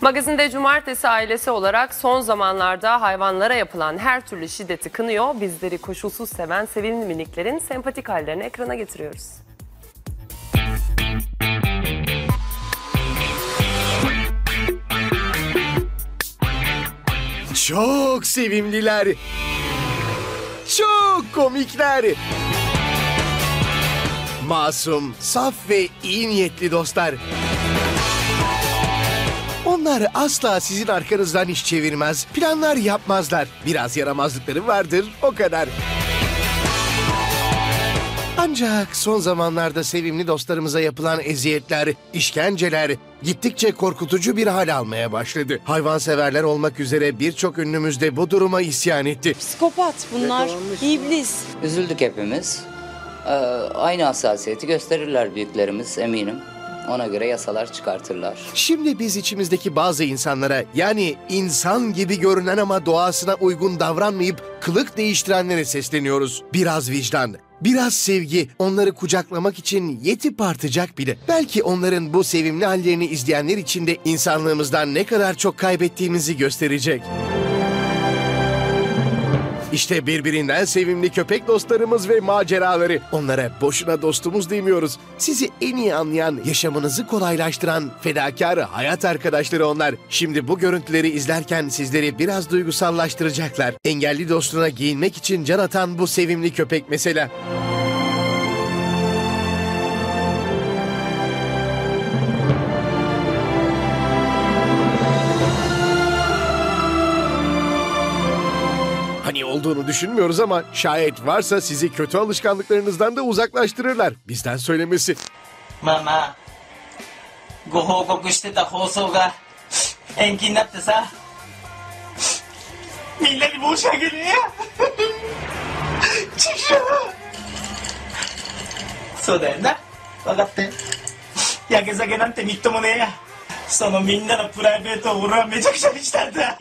Magazin'de Cumartesi ailesi olarak son zamanlarda hayvanlara yapılan her türlü şiddeti kınıyor. Bizleri koşulsuz seven sevimli miniklerin sempatik hallerini ekrana getiriyoruz. Çok sevimliler, çok komikler, masum, saf ve iyi niyetli dostlar. Onlar asla sizin arkanızdan iş çevirmez, planlar yapmazlar. Biraz yaramazlıkları vardır, o kadar. Ancak son zamanlarda sevimli dostlarımıza yapılan eziyetler, işkenceler gittikçe korkutucu bir hal almaya başladı. Hayvanseverler olmak üzere birçok ünlümüz de bu duruma isyan etti. Psikopat bunlar, iblis. Üzüldük hepimiz. Aynı hassasiyeti gösterirler büyüklerimiz, eminim. Ona göre yasalar çıkartırlar. Şimdi biz içimizdeki bazı insanlara, yani insan gibi görünen ama doğasına uygun davranmayıp kılık değiştirenlere sesleniyoruz. Biraz vicdan, biraz sevgi onları kucaklamak için yetip artacak bile. Belki onların bu sevimli hallerini izleyenler için de insanlığımızdan ne kadar çok kaybettiğimizi gösterecek. İşte birbirinden sevimli köpek dostlarımız ve maceraları. Onlara boşuna dostumuz demiyoruz. Sizi en iyi anlayan, yaşamınızı kolaylaştıran fedakar hayat arkadaşları onlar. Şimdi bu görüntüleri izlerken sizleri biraz duygusallaştıracaklar. Engelli dostuna giyinmek için can atan bu sevimli köpek mesela. Hani olduğunu düşünmüyoruz ama şayet varsa sizi kötü alışkanlıklarınızdan da uzaklaştırırlar. Bizden söylemesi. Mama. Goho gokuşte da hosoga. Engin yaptı sa. Millet boşa geliyor. Çık şuna. So da enda. Vakatte. Yakazage nante mitto mo ne ya. Sono minna no private o ora mechakucha ni shita da.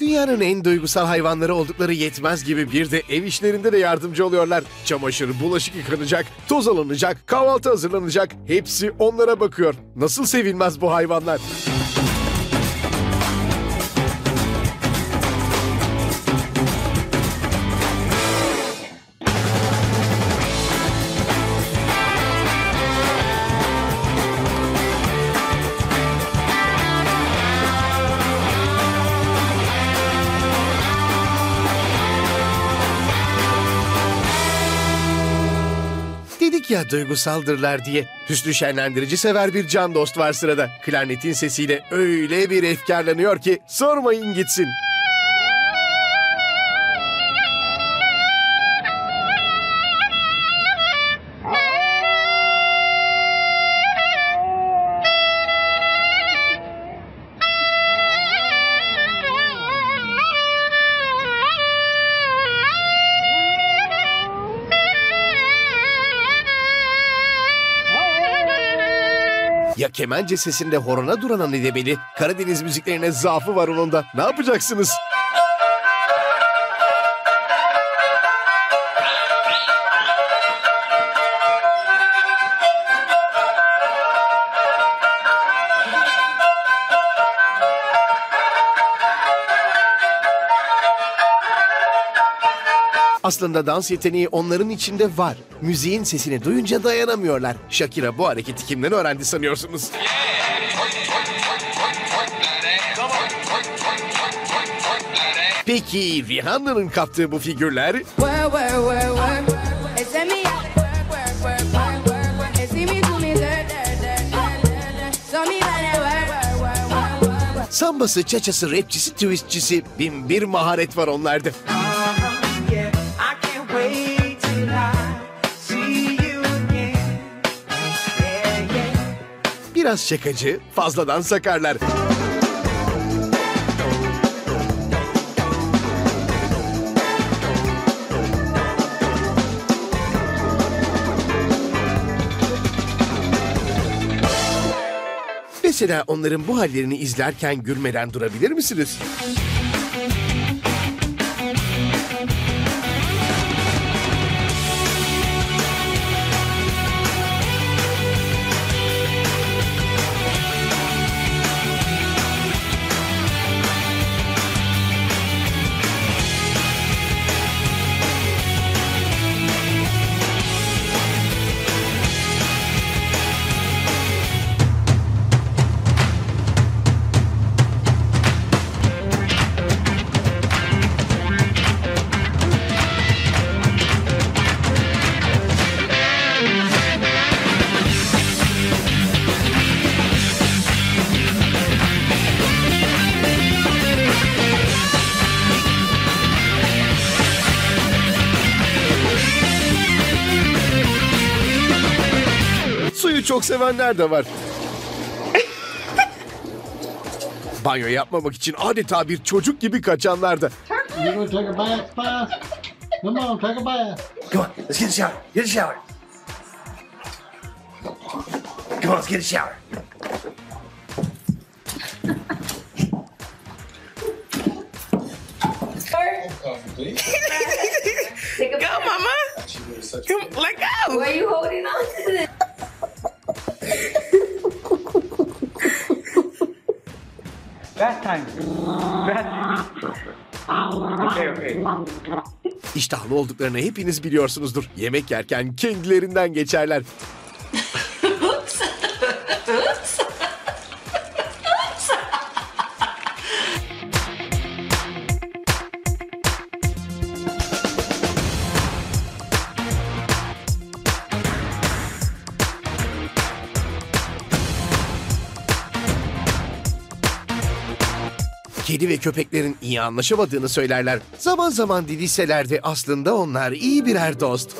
Dünyanın en duygusal hayvanları oldukları yetmez gibi bir de ev işlerinde de yardımcı oluyorlar. Çamaşır, bulaşık yıkanacak, toz alınacak, kahvaltı hazırlanacak, hepsi onlara bakıyor. Nasıl sevilmez bu hayvanlar? Ya duygusaldırlar diye. Hüsnü şenlendirici sever bir can dost var sırada. Klarnetin sesiyle öyle bir efkarlanıyor ki sormayın gitsin. Ya kemence sesinde horona duran anedebeli, Karadeniz müziklerine zaafı var onun da. Ne yapacaksınız? Aslında dans yeteneği onların içinde var. Müziğin sesini duyunca dayanamıyorlar. Shakira bu hareketi kimden öğrendi sanıyorsunuz? Peki Rihanna'nın kaptığı bu figürler? Sambası, çaçası, rapçisi, twistçisi, bin bir maharet var onlarda. Biraz şakacı, fazladan sakarlar. Mesela onların bu hallerini izlerken gülmeden durabilir misiniz? Suyu çok sevenler de var. Banyo yapmamak için adeta bir çocuk gibi kaçanlar da. Come on, take a bath. Come on, let's get a shower. Get a shower. Come on, let's get a shower. Go, Mama. Come, let go. Why are you holding on to this? Bath time. Okay. İştahlı olduklarını hepiniz biliyorsunuzdur. Yemek yerken kendilerinden geçerler. Kedi ve köpeklerin iyi anlaşamadığını söylerler. Zaman zaman didişseler de aslında onlar iyi birer dost.